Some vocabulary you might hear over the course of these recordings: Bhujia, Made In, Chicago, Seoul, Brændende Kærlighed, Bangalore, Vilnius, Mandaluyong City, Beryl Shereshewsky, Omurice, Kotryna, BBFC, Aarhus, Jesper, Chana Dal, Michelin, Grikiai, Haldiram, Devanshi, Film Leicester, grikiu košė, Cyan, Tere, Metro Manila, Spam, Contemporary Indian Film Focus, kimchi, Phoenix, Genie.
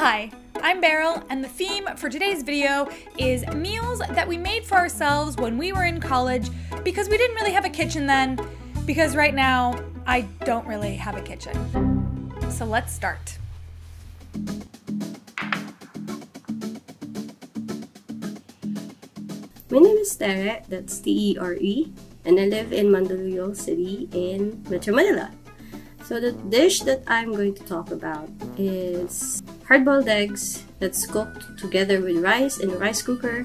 Hi, I'm Beryl, and the theme for today's video is meals that we made for ourselves when we were in college because we didn't really have a kitchen then, because right now I don't really have a kitchen. So let's start. My name is Tere, that's T-E-R-E, and I live in Mandaluyong City in Metro Manila. So the dish that I'm going to talk about is hard-boiled eggs that's cooked together with rice in a rice cooker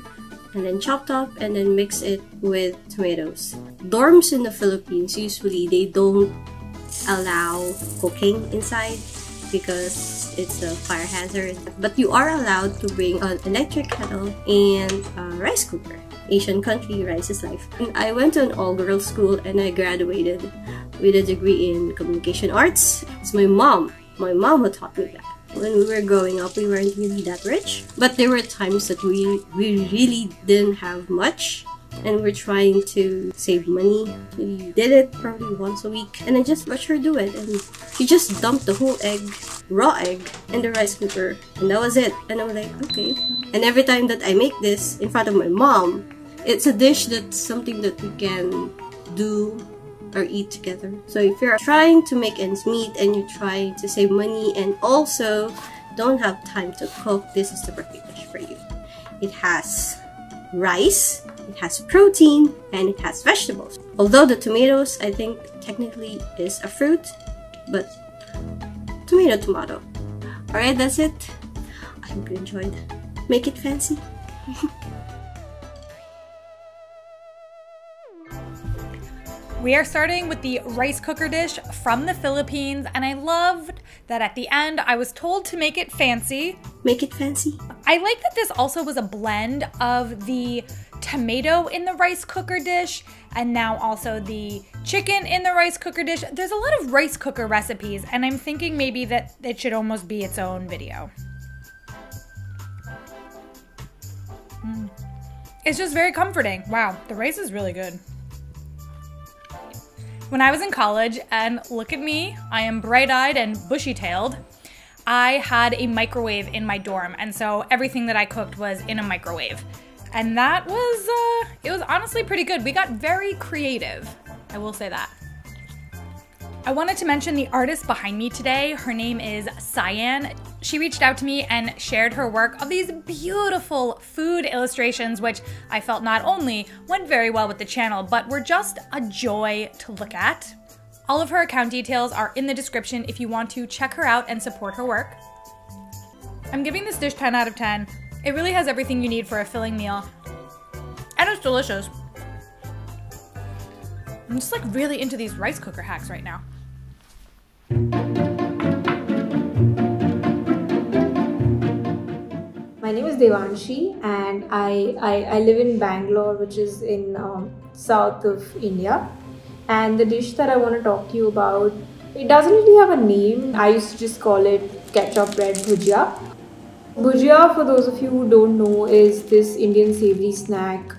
and then chopped up and then mix it with tomatoes. Dorms in the Philippines, usually they don't allow cooking inside because it's a fire hazard. But you are allowed to bring an electric kettle and a rice cooker. Asian country, rice is life. And I went to an all-girls school and I graduated with a degree in communication arts. It's my mom who taught me that. When we were growing up, we weren't really that rich, but there were times that we really didn't have much and we're trying to save money. We did it probably once a week and I just watched her do it, and she just dumped the whole egg, raw egg, in the rice cooker, and that was it. And I'm like, okay. And every time that I make this in front of my mom, it's a dish that's something that we can do or eat together. So if you're trying to make ends meet and you're trying to save money and also don't have time to cook, this is the perfect dish for you. It has rice, it has protein, and it has vegetables. Although the tomatoes, I think, technically is a fruit, but tomato. Alright, that's it. I hope you enjoyed. Make it fancy. We are starting with the rice cooker dish from the Philippines, and I loved that at the end I was told to make it fancy. Make it fancy. I like that this also was a blend of the tomato in the rice cooker dish and now also the chicken in the rice cooker dish. There's a lot of rice cooker recipes, and I'm thinking maybe that it should almost be its own video. It's just very comforting. Wow, the rice is really good. When I was in college, and look at me, I am bright-eyed and bushy-tailed, I had a microwave in my dorm, and so everything that I cooked was in a microwave. And that was, it was honestly pretty good. We got very creative, I will say that. I wanted to mention the artist behind me today. Her name is Cyan. She reached out to me and shared her work of these beautiful food illustrations, which I felt not only went very well with the channel, but were just a joy to look at. All of her account details are in the description if you want to check her out and support her work. I'm giving this dish 10 out of 10. It really has everything you need for a filling meal, and it's delicious. I'm just like really into these rice cooker hacks right now. My name is Devanshi, and I live in Bangalore, which is in south of India. And the dish that I want to talk to you about, it doesn't really have a name. I used to just call it ketchup bread Bhujia. Bhujia, for those of you who don't know, is this Indian savory snack,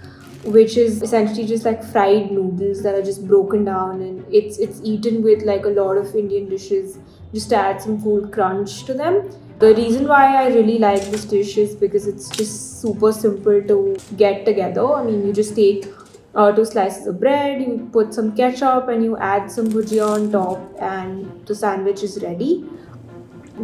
which is essentially just like fried noodles that are just broken down, and it's eaten with like a lot of Indian dishes, just to add some cool crunch to them. The reason why I really like this dish is because it's just super simple to get together. I mean, you just take two slices of bread, you put some ketchup, and you add some bhujia on top, and the sandwich is ready.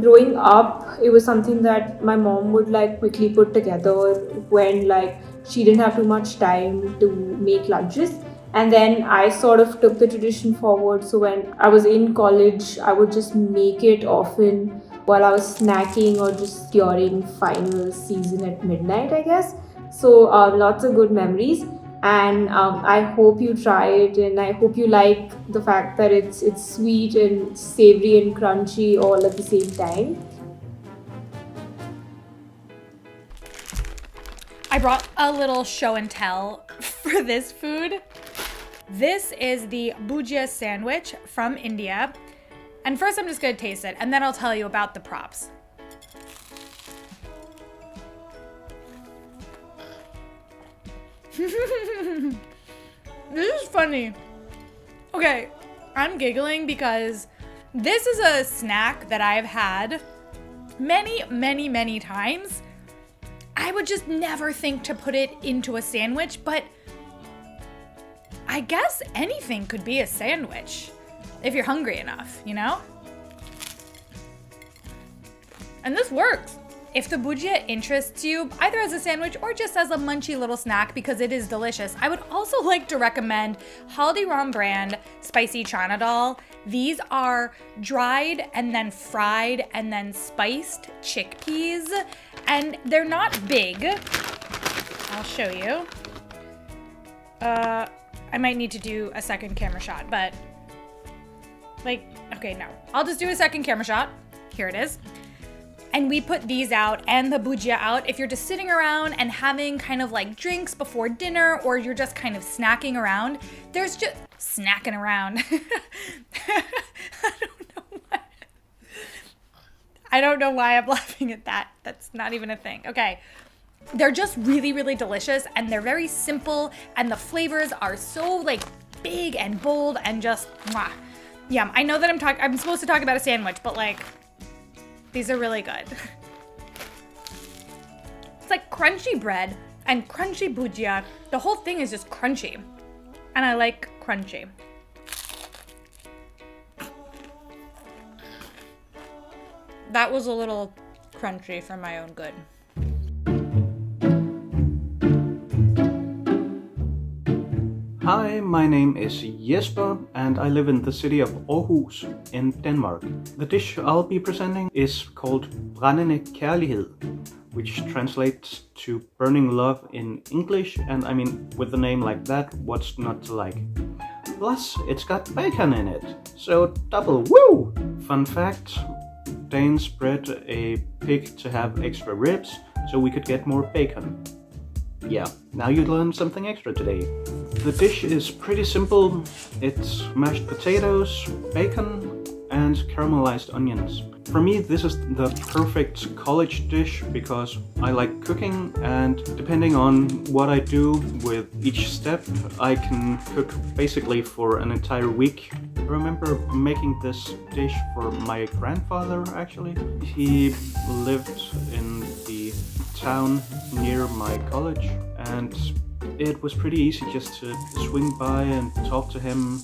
Growing up, it was something that my mom would like quickly put together when like she didn't have too much time to make lunches, and then I sort of took the tradition forward. So when I was in college, I would just make it often while I was snacking or just during final season at midnight, I guess. So lots of good memories, and I hope you try it, and I hope you like the fact that it's sweet and savory and crunchy all at the same time. I brought a little show and tell for this food. This is the bhujia sandwich from India. And first I'm just gonna taste it, and then I'll tell you about the props. This is funny. Okay, I'm giggling because this is a snack that I've had many times. I would just never think to put it into a sandwich, but I guess anything could be a sandwich if you're hungry enough, you know? And this works. If the bhujia interests you, either as a sandwich or just as a munchy little snack, because it is delicious, I would also like to recommend Haldiram brand spicy Chana Dal. These are dried and then fried and then spiced chickpeas, and they're not big. I'll show you. I might need to do a second camera shot, but like, okay, no. I'll just do a second camera shot. Here it is. And we put these out and the bhujia out. If you're just sitting around and having kind of like drinks before dinner, or you're just kind of snacking around, there's just snacking around. I don't know why I'm laughing at that. That's not even a thing. Okay. They're just really delicious, and they're very simple, and the flavors are so like big and bold and just mwah. Yum. I know that I'm supposed to talk about a sandwich, but like, these are really good. It's like crunchy bread and crunchy bhujia. The whole thing is just crunchy. And I like crunchy. That was a little crunchy for my own good. Hi, my name is Jesper and I live in the city of Aarhus in Denmark. The dish I'll be presenting is called Brændende Kærlighed, which translates to burning love in English, and I mean, with a name like that, what's not to like? Plus, it's got bacon in it, so double woo! Fun fact, Danes bred a pig to have extra ribs so we could get more bacon. Yeah, now you learned something extra today. The dish is pretty simple. It's mashed potatoes, bacon, and caramelized onions. For me, this is the perfect college dish because I like cooking, and depending on what I do with each step, I can cook basically for an entire week. I remember making this dish for my grandfather, actually. He lived in the town near my college, and it was pretty easy just to swing by and talk to him.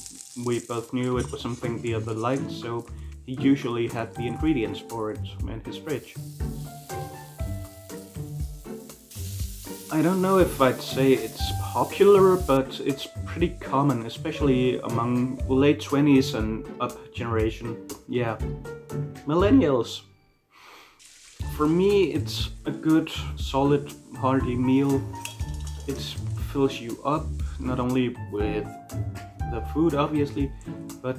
We both knew it was something the other liked, so he usually had the ingredients for it in his fridge. I don't know if I'd say it's popular, but it's pretty common, especially among late 20s and up generation. Yeah, millennials. For me, it's a good, solid, hearty meal. It fills you up, not only with the food, obviously, but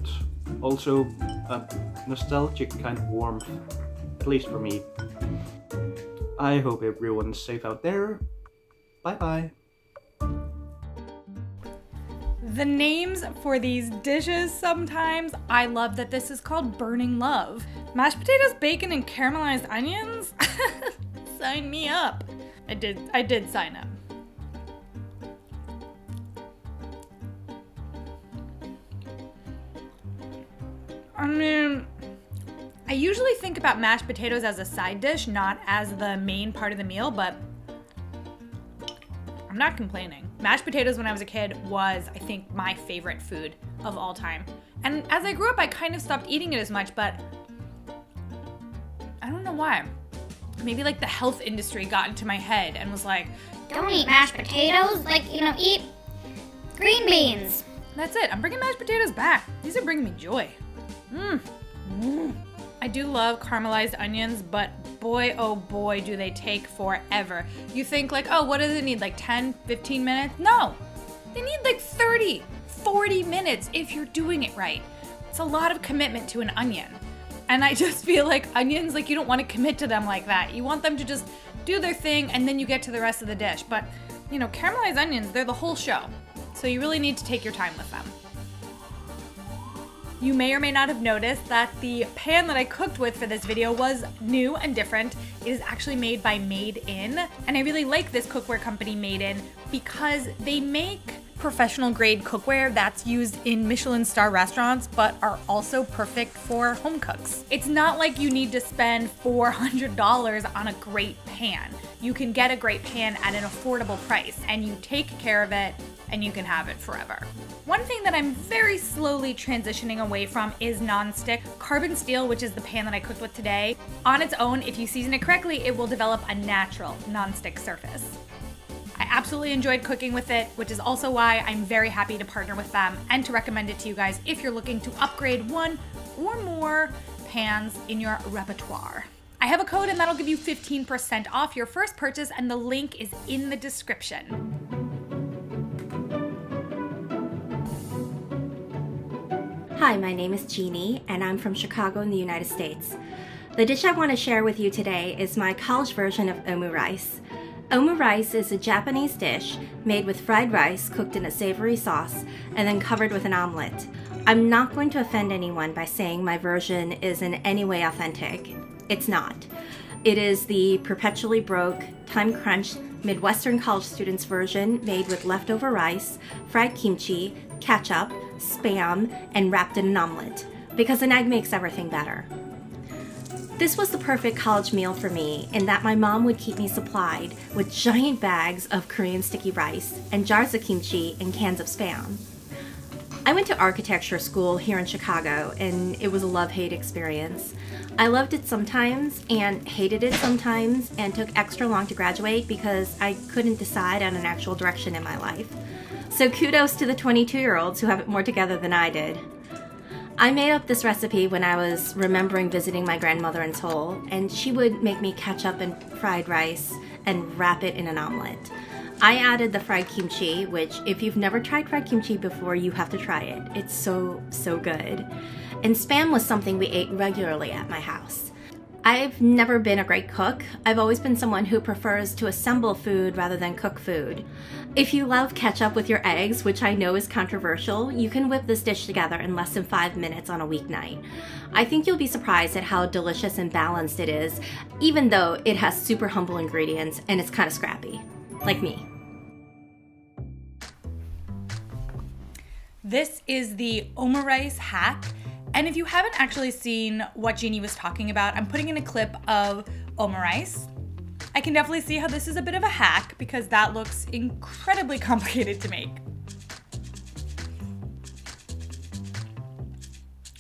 also a nostalgic kind of warmth, at least for me. I hope everyone's safe out there. Bye-bye. The names for these dishes sometimes, I love that this is called burning love. Mashed potatoes, bacon, and caramelized onions? Sign me up. I did sign up. I mean, I usually think about mashed potatoes as a side dish, not as the main part of the meal, but I'm not complaining. Mashed potatoes when I was a kid was, I think, my favorite food of all time. And as I grew up, I kind of stopped eating it as much, but I don't know why. Maybe like the health industry got into my head and was like, don't eat mashed potatoes, like, you know, eat green beans. That's it, I'm bringing mashed potatoes back. These are bringing me joy. I do love caramelized onions, but boy oh boy do they take forever. You think like, oh, what does it need, like 10, 15 minutes? No, they need like 30, 40 minutes if you're doing it right. It's a lot of commitment to an onion. And I just feel like onions, like you don't want to commit to them like that. You want them to just do their thing and then you get to the rest of the dish. But you know, caramelized onions, they're the whole show. So you really need to take your time with them. You may or may not have noticed that the pan that I cooked with for this video was new and different. It is actually made by Made In, and I really like this cookware company Made In because they make professional grade cookware that's used in Michelin star restaurants but are also perfect for home cooks. It's not like you need to spend $400 on a great pan. You can get a great pan at an affordable price and you take care of it and you can have it forever. One thing that I'm very slowly transitioning away from is nonstick. Carbon steel, which is the pan that I cooked with today, on its own, if you season it correctly, it will develop a natural nonstick surface. I absolutely enjoyed cooking with it, which is also why I'm very happy to partner with them and to recommend it to you guys if you're looking to upgrade one or more pans in your repertoire. I have a code and that'll give you 15% off your first purchase, and the link is in the description. Hi, my name is Genie, and I'm from Chicago in the United States. The dish I want to share with you today is my college version of omurice. Omurice is a Japanese dish made with fried rice cooked in a savory sauce and then covered with an omelet. I'm not going to offend anyone by saying my version is in any way authentic. It's not. It is the perpetually broke, time-crunched Midwestern college students version made with leftover rice, fried kimchi, ketchup, Spam, and wrapped in an omelet, because an egg makes everything better. This was the perfect college meal for me in that my mom would keep me supplied with giant bags of Korean sticky rice and jars of kimchi and cans of Spam. I went to architecture school here in Chicago and it was a love-hate experience. I loved it sometimes and hated it sometimes and took extra long to graduate because I couldn't decide on an actual direction in my life. So kudos to the 22-year-olds who have it more together than I did. I made up this recipe when I was remembering visiting my grandmother in Seoul, and she would make me ketchup and fried rice and wrap it in an omelet. I added the fried kimchi, which if you've never tried fried kimchi before, you have to try it. It's so good. And Spam was something we ate regularly at my house. I've never been a great cook. I've always been someone who prefers to assemble food rather than cook food. If you love ketchup with your eggs, which I know is controversial, you can whip this dish together in less than 5 minutes on a weeknight. I think you'll be surprised at how delicious and balanced it is, even though it has super humble ingredients and it's kind of scrappy, like me. This is the omurice hack. And if you haven't actually seen what Genie was talking about, I'm putting in a clip of omurice. I can definitely see how this is a bit of a hack because that looks incredibly complicated to make.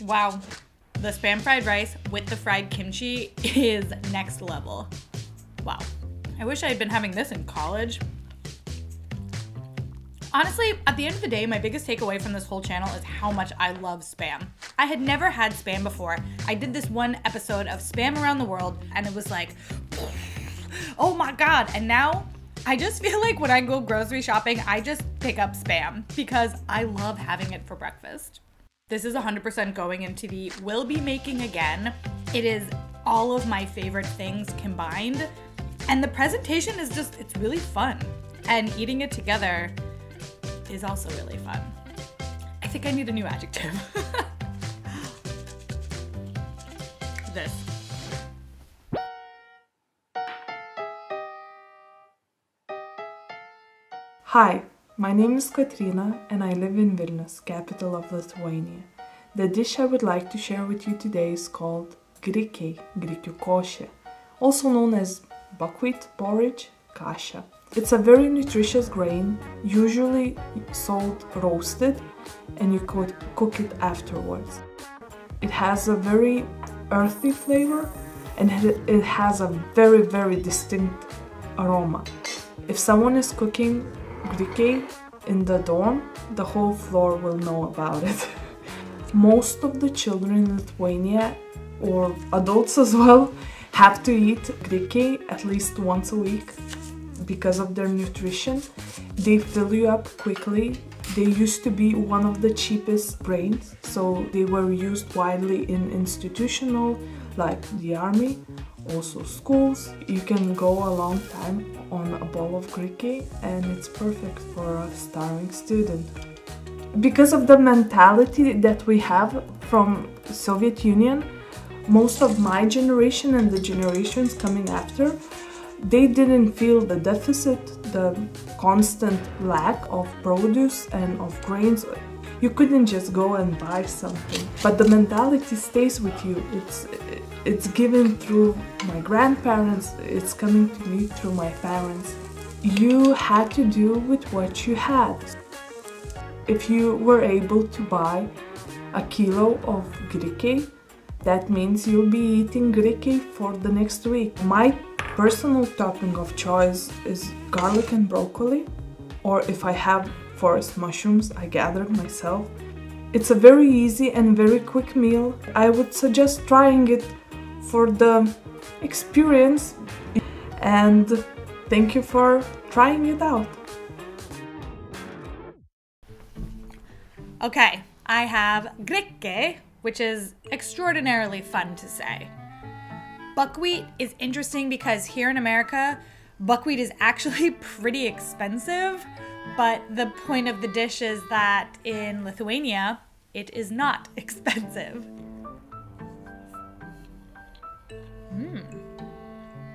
Wow, the Spam fried rice with the fried kimchi is next level. Wow, I wish I had been having this in college. Honestly, at the end of the day, my biggest takeaway from this whole channel is how much I love Spam. I had never had Spam before. I did this one episode of Spam Around the World and it was like, oh my God. And now I just feel like when I go grocery shopping, I just pick up Spam because I love having it for breakfast. This is 100% going into the will be making again. It is all of my favorite things combined. And the presentation is just, it's really fun. And eating it together is also really fun. I think I need a new adjective. This. Hi, my name is Kotryna and I live in Vilnius, capital of Lithuania. The dish I would like to share with you today is called grikiai, grikiu košė, also known as buckwheat porridge kasha. It's a very nutritious grain, usually sold roasted, and you could cook it afterwards. It has a very earthy flavor and it has a very distinct aroma. If someone is cooking grikiai in the dorm, the whole floor will know about it. Most of the children in Lithuania, or adults as well, have to eat grikiai at least once a week. Because of their nutrition, they fill you up quickly. They used to be one of the cheapest grains, so they were used widely in institutional, like the army, also schools. You can go a long time on a bowl of grikiai and it's perfect for a starving student. Because of the mentality that we have from Soviet Union, most of my generation and the generations coming after They didn't feel the deficit, the constant lack of produce and of grains. You couldn't just go and buy something. But the mentality stays with you. It's given through my grandparents, it's coming to me through my parents. You had to do with what you had. If you were able to buy a kilo of grikiai, that means you'll be eating grikiai for the next week. My personal topping of choice is garlic and broccoli, or if I have forest mushrooms, I gather myself. It's a very easy and very quick meal. I would suggest trying it for the experience, and thank you for trying it out. Okay, I have grikiai, which is extraordinarily fun to say. Buckwheat is interesting because here in America, buckwheat is actually pretty expensive, but the point of the dish is that in Lithuania, it is not expensive.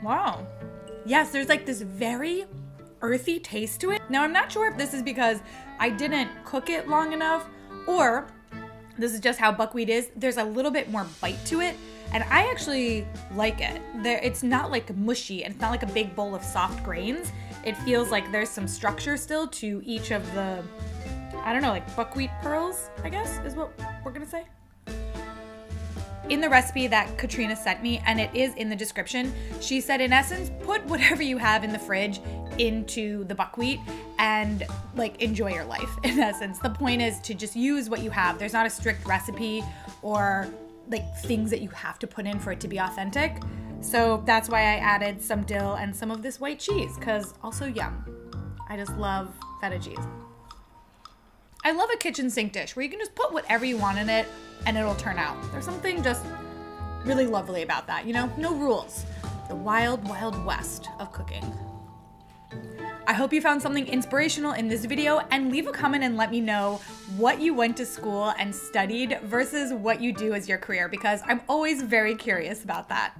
Wow. Yes, there's like this very earthy taste to it. Now, I'm not sure if this is because I didn't cook it long enough, or this is just how buckwheat is. There's a little bit more bite to it, and I actually like it. It's not like mushy, and it's not like a big bowl of soft grains. It feels like there's some structure still to each of the, I don't know, like buckwheat pearls, I guess is what we're gonna say. In the recipe that Kotryna sent me, and it is in the description, she said, in essence, put whatever you have in the fridge into the buckwheat and like enjoy your life. In essence, the point is to just use what you have. There's not a strict recipe or like things that you have to put in for it to be authentic. So that's why I added some dill and some of this white cheese, because also yum. I just love feta cheese. I love a kitchen sink dish where you can just put whatever you want in it and it'll turn out. There's something just really lovely about that, you know? No rules. The wild, wild west of cooking. I hope you found something inspirational in this video, and leave a comment and let me know what you went to school and studied versus what you do as your career, because I'm always very curious about that.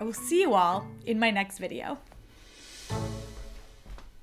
I will see you all in my next video.